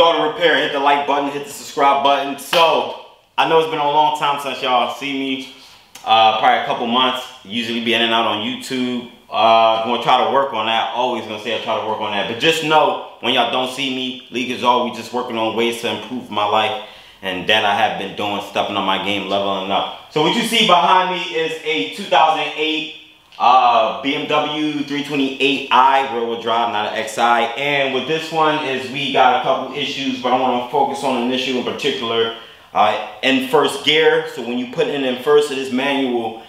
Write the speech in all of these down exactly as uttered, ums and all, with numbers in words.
Leek Auto Repair. Hit the like button, hit the subscribe button. So, I know it's been a long time since y'all see me. Uh, probably a couple months. Usually be in and out on YouTube. Uh, gonna try to work on that. Always gonna say I try to work on that. But just know, when y'all don't see me, Leek is always just working on ways to improve my life. And that I have been doing, stepping on my game, leveling up. So what you see behind me is a two thousand eight uh, B M W three twenty-eight i rear-wheel drive, not an X I. And with this one is we got a couple issues, but I want to focus on an issue in particular. Uh, in first gear, so when you put it in first, it is manual.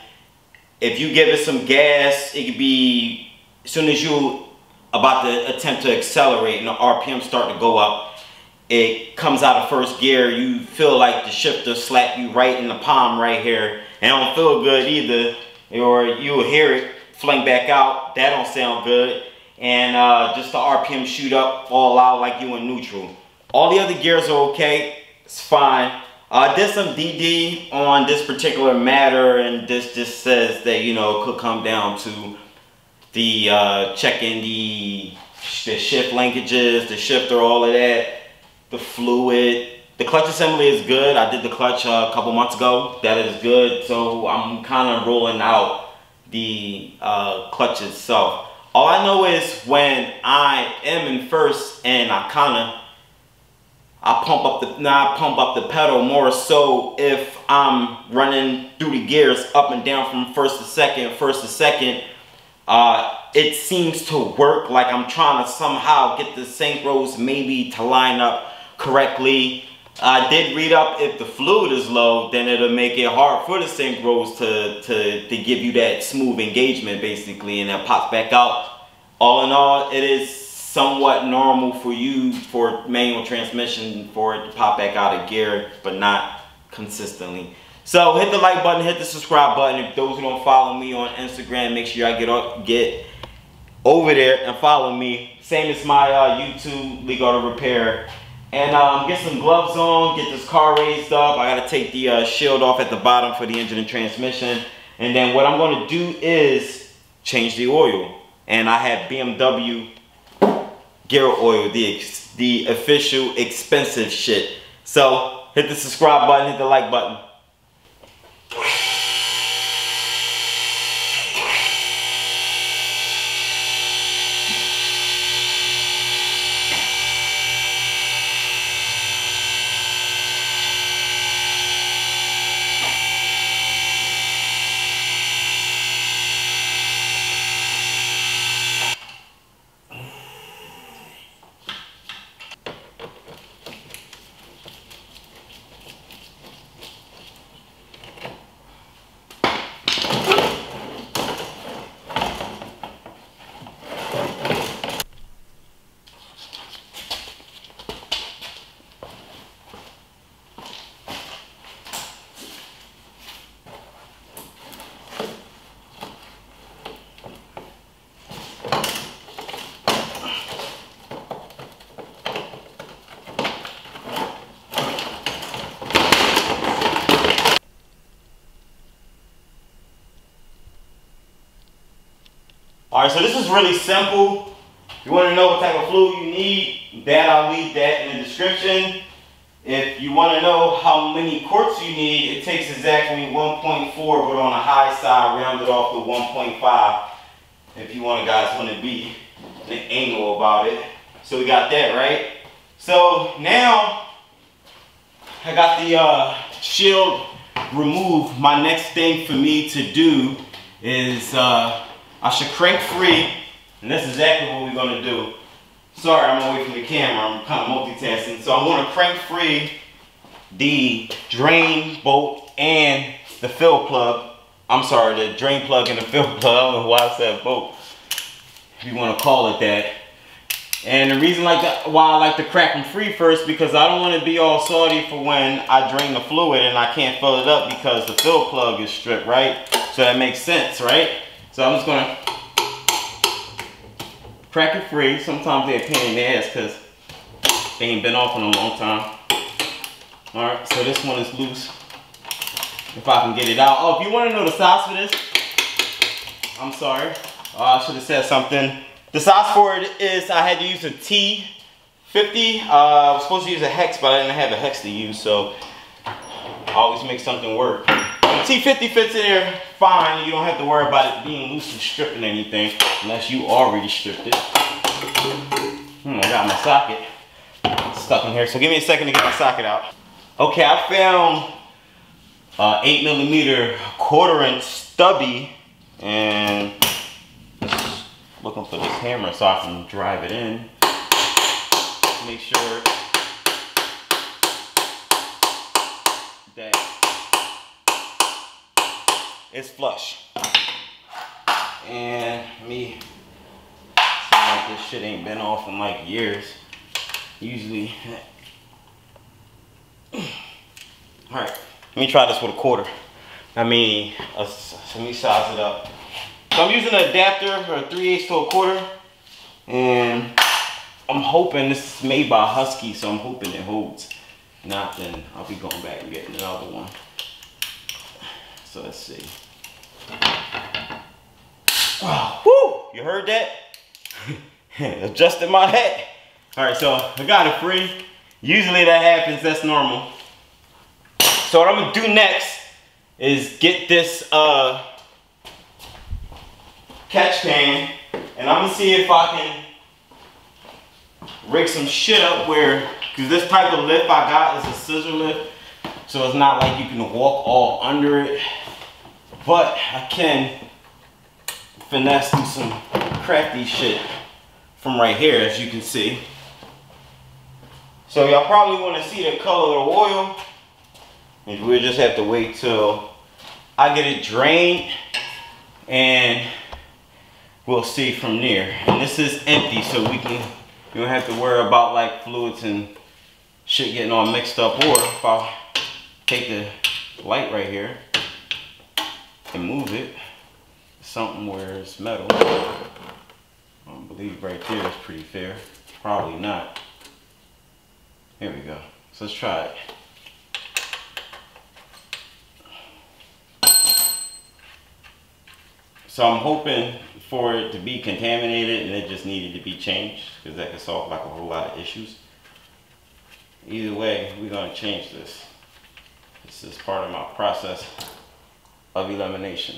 If you give it some gas, it could be as soon as you about to attempt to accelerate and the R P M start to go up. It comes out of first gear, you feel like the shifter slap you right in the palm right here. And it don't feel good either, or you'll hear it fling back out. That don't sound good. And uh, just the R P M shoot up, fall out like you in neutral. All the other gears are okay, it's fine. I uh, did some D D on this particular matter, and this just says that, you know, it could come down to the uh, checking the, the shift linkages, the shifter, all of that. The fluid, the clutch assembly is good. I did the clutch uh, a couple months ago. That is good. So I'm kind of rolling out the uh, clutch itself. All I know is when I am in first and I kind of I pump up the now I pump up the pedal more. So if I'm running through the gears up and down from first to second, first to second, uh, it seems to work. Like I'm trying to somehow get the synchros maybe to line up correctly. I did read up, if the fluid is low, then it'll make it hard for the synchros to, to, to give you that smooth engagement basically, and it pops back out. All in all, it is somewhat normal for you, for manual transmission, for it to pop back out of gear, but not consistently. So hit the like button, hit the subscribe button. If those who don't follow me on Instagram, make sure y'all get up, get over there and follow me. Same as my uh, YouTube, Leek Auto Repair. And um, get some gloves on, get this car raised up. I gotta take the uh, shield off at the bottom for the engine and transmission. And then what I'm gonna do is change the oil. And I have B M W gear oil, the, ex the official expensive shit. So hit the subscribe button, hit the like button. Alright, so this is really simple. If you want to know what type of fluid you need, that I'll leave that in the description. If you want to know how many quarts you need, it takes exactly one point four, but on the high side, rounded off to one point five. If you want, guys want to be an angle about it. So we got that, right? So now, I got the uh, shield removed. My next thing for me to do is... Uh, I should crank free, and that's exactly what we're going to do. Sorry, I'm away from the camera. I'm kind of multitasking. So I'm going to crank free the drain bolt and the fill plug. I'm sorry, the drain plug and the fill plug. I don't know why I said bolt, if you want to call it that. And the reason like that, why I like to crack them free first, because I don't want to be all salty for when I drain the fluid and I can't fill it up because the fill plug is stripped, right? So that makes sense, right? So I'm just gonna crack it free. Sometimes they're a pain in the ass because they ain't been off in a long time. All right, so this one is loose. If I can get it out. Oh, if you want to know the size for this, I'm sorry. Uh, I should have said something. The size for it is I had to use a T fifty, uh, I was supposed to use a hex, but I didn't have a hex to use, so I always make something work. T fifty fits in there fine. You don't have to worry about it being loose and stripping anything, unless you already stripped it. Hmm, I got my socket stuck in here, so give me a second to get my socket out. Okay, I found uh, eight millimeter quarter inch stubby, and just looking for this hammer so I can drive it in. Make sure that it's flush. And me, like this shit ain't been off in like years. Usually, all right. Let me try this with a quarter. I mean, uh, let me size it up. So I'm using an adapter for a three eighths to a quarter, and I'm hoping this is made by Husky, so I'm hoping it holds. Not then I'll be going back and getting another one. So let's see. Oh, woo! You heard that? Adjusted my head. All right, so I got it free. Usually that happens. That's normal. So what I'm gonna do next is get this uh, catch pan, and I'm gonna see if I can rig some shit up where, because this type of lift I got is a scissor lift, so it's not like you can walk all under it, but I can finesse through some crafty shit from right here, as you can see. So y'all probably want to see the color of the oil, and we'll just have to wait till I get it drained, and we'll see from there. And this is empty, so we can, you don't have to worry about like fluids and shit getting all mixed up. Or if I take the light right here and move it, something where it's metal. I don't believe right there is pretty fair. Probably not. Here we go. So let's try it. So I'm hoping for it to be contaminated and it just needed to be changed, because that could solve like a whole lot of issues. Either way, we're gonna change this. This is part of my process of elimination.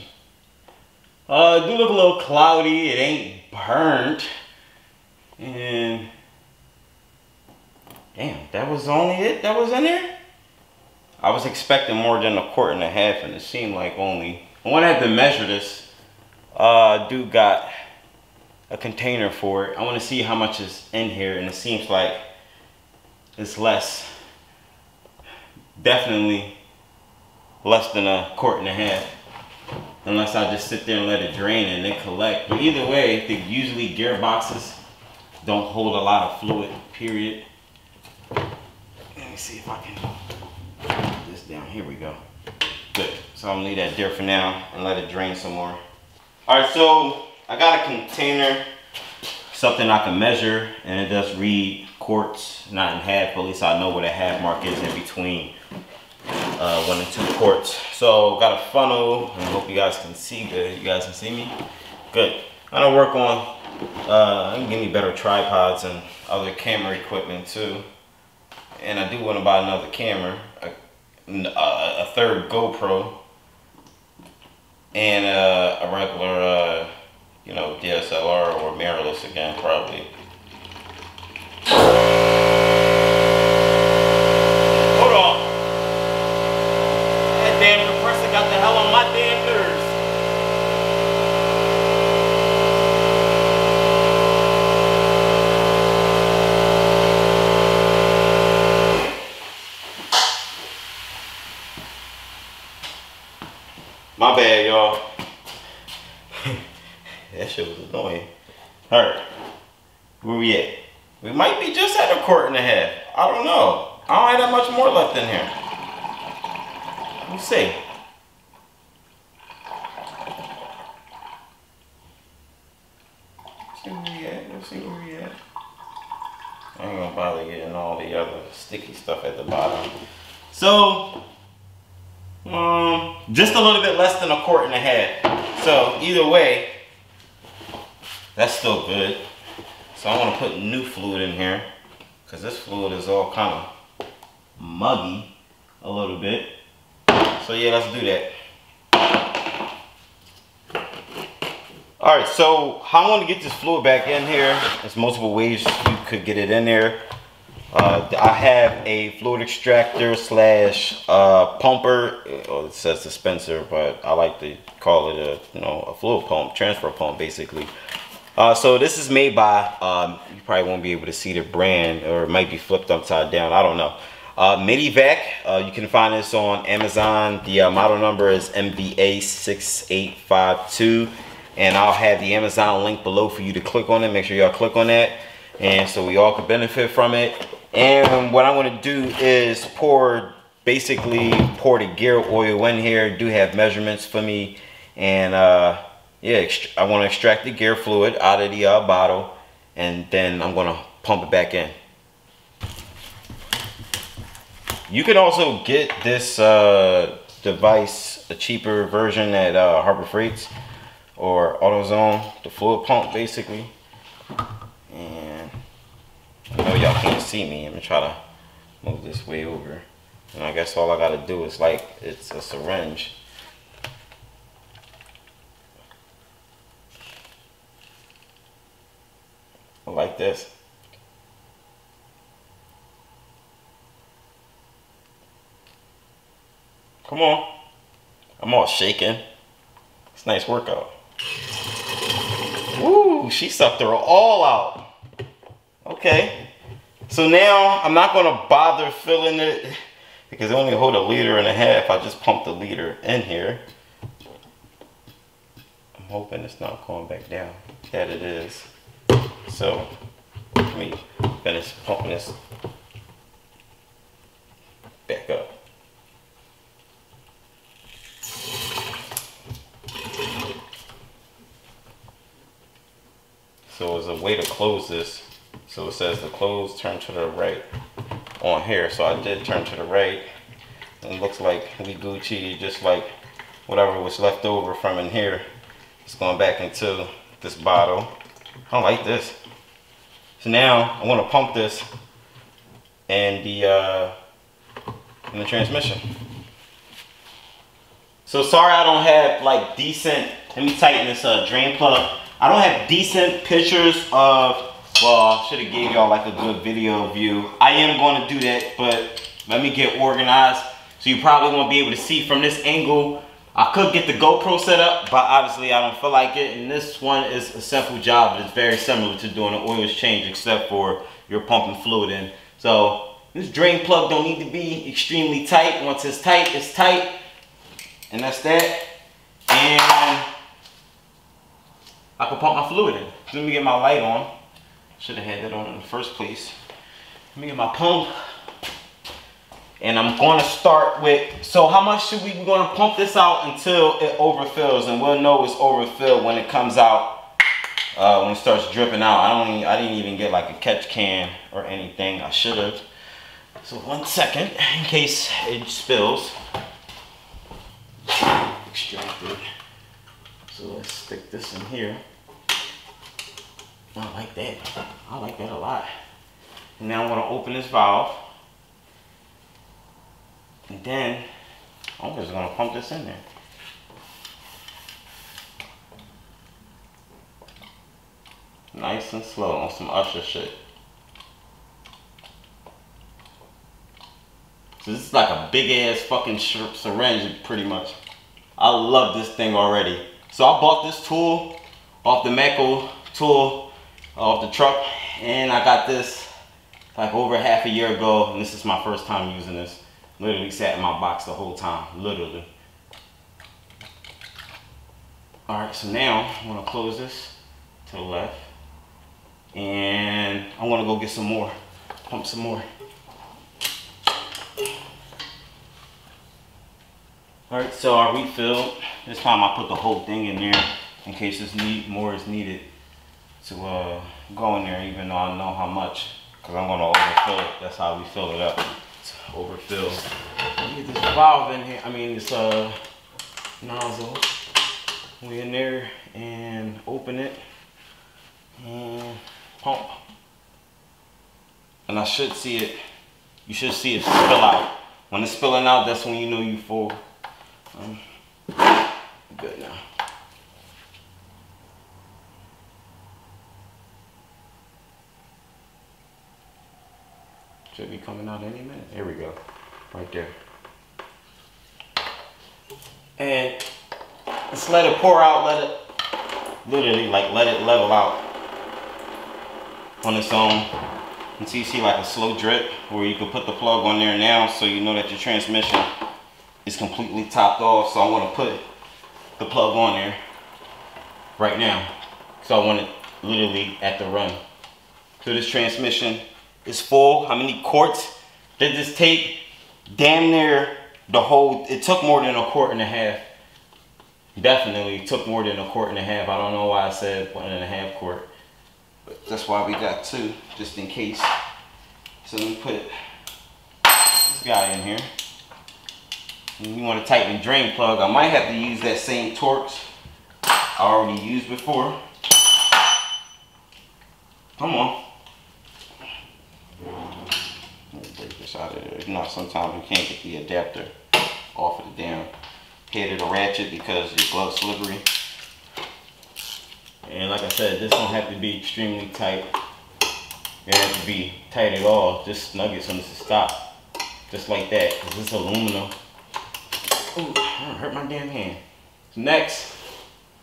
Uh, it do look a little cloudy, it ain't burnt. And damn, that was only it that was in there? I was expecting more than a quart and a half, and it seemed like only, I wanna have to measure this. Uh, dude got a container for it. I want to see how much is in here, and it seems like it's less, definitely less than a quart and a half, unless I just sit there and let it drain and then collect. But either way, I think usually gearboxes don't hold a lot of fluid, period. Let me see if I can put this down. Here we go. Good. So I'm gonna leave that there for now and let it drain some more. Alright, so I got a container, something I can measure, and it does read quarts, not in half, but at least I know what a half mark is in between uh, one and two quarts. So got a funnel, and I hope you guys can see good. You guys can see me? Good. I'm gonna work on, uh, I can give me better tripods and other camera equipment too. And I do want to buy another camera, a, a third GoPro, and uh, a regular, uh, you know, D S L R or mirrorless again, probably. Hold on. That damn compressor got the hell on my damn nerves. My bad, y'all. That shit was annoying. Alright. Where we at? We might be just at a quart and a half. I don't know. I don't have that much more left in here. We'll see. See where we at. Let's see where we at. I ain't gonna bother getting all the other sticky stuff at the bottom. So, um, just a little bit less than a quart and a half. So either way, that's still good. So I want to put new fluid in here. because this fluid is all kind of muggy a little bit. So yeah, let's do that. All right, so how I want to get this fluid back in here, there's multiple ways you could get it in there. Uh, I have a fluid extractor slash uh, pumper. Oh, it says dispenser, but I like to call it a, you know, a fluid pump, transfer pump, basically. Uh, so this is made by, um, you probably won't be able to see the brand, or it might be flipped upside down, I don't know. Uh, Mini Vac, uh, you can find this on Amazon. The uh, model number is M B A six eight five two. And I'll have the Amazon link below for you to click on it. Make sure y'all click on that, and so we all can benefit from it. And what I want to do is pour, basically pour the gear oil in here. Do have measurements for me, and uh, yeah, I want to extract the gear fluid out of the uh, bottle, and then I'm gonna pump it back in. You can also get this uh, device, a cheaper version at uh, Harbor Freight's or AutoZone, the fluid pump basically. And I know y'all can't see me. I'm gonna try to move this way over. And I guess all I gotta do is, like, it's a syringe. Like this. Come on. I'm all shaking. It's a nice workout. Woo, she sucked her all out. Okay, so now I'm not going to bother filling it because it only hold a liter and a half. I just pumped a liter in here. I'm hoping it's not going back down. That it is. So let me finish pumping this back up. So as a way to close this, so it says the close, turn to the right on here. So I did turn to the right, and it looks like we Gucci, just like whatever was left over from in here. It's going back into this bottle. I don't like this. So now I want to pump this and the uh, in the transmission. So sorry I don't have like decent. Let me tighten this uh, drain plug. I don't have decent pictures of, well, I should have gave y'all like a good video view. I am going to do that, but let me get organized. So you probably won't be able to see from this angle. I could get the GoPro set up, but obviously I don't feel like it. And this one is a simple job. It's very similar to doing an oil change, except for you're pumping fluid in. So this drain plug don't need to be extremely tight. Once it's tight, it's tight. And that's that. And I can pump my fluid in. So let me get my light on. Should have had that on in the first place. Let me get my pump. And I'm going to start with, so how much should we, we're going to pump this out until it overfills. And we'll know it's overfilled when it comes out, uh, when it starts dripping out. I don't even, I didn't even get like a catch can or anything. I should have. So one second, in case it spills. Extracted. So let's stick this in here. I like that. I like that a lot. And now I'm going to open this valve. And then I'm just going to pump this in there. Nice and slow on some Usher shit. So this is like a big ass fucking syringe pretty much. I love this thing already. So I bought this tool off the Mecco tool, off the truck, and I got this like over half a year ago, and this is my first time using this. Literally sat in my box the whole time, literally. All right, so now I'm gonna close this to the left, and I wanna go get some more, pump some more. All right, so I refilled. This time I put the whole thing in there in case this need, more is needed to uh, go in there, even though I know how much, because I'm going to overfill it. That's how we fill it up. It's overfill. Get this valve in here. I mean, this uh, nozzle. We in there and open it and pump. and I should see it, you should see it spill out. When it's spilling out, that's when you know you full. Um, good now. Should be coming out any minute. Here we go, right there. And just let it pour out, let it, literally like let it level out on its own. Until you see like a slow drip, where you can put the plug on there now so you know that your transmission is completely topped off. So I want to put the plug on there right now. So I want it literally at the run. So this transmission is full. How many quarts did this take? Damn near the whole, it took more than a quart and a half. Definitely took more than a quart and a half. I don't know why I said one and a half quart. But that's why we got two, just in case. So let me put this guy in here. And you want to tighten the drain plug. I might have to use that same Torx I already used before. Come on. Let me break this out of there. If not, sometimes you can't get the adapter off of the damn head of the ratchet because your glove's slippery. And like I said, this don't have to be extremely tight. It doesn't have to be tight at all. Just snug it so it's a stop. Just like that, because it's aluminum. Ooh, that hurt my damn hand. Next,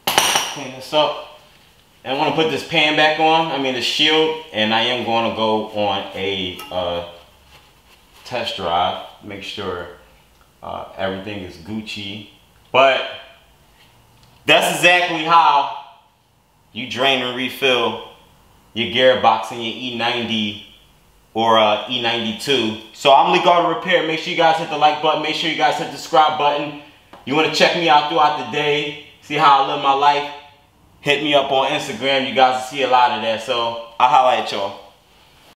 clean this up. And I want to put this pan back on, I mean the shield, and I am going to go on a uh, test drive. Make sure uh, everything is Gucci. But that's exactly how you drain and refill your gearbox in your E ninety or uh, E ninety-two. So I'm Leek Auto Repair. Make sure you guys hit the like button. Make sure you guys hit the subscribe button. You want to check me out throughout the day, see how I live my life, hit me up on Instagram. You guys will see a lot of that. So I'll holla at y'all.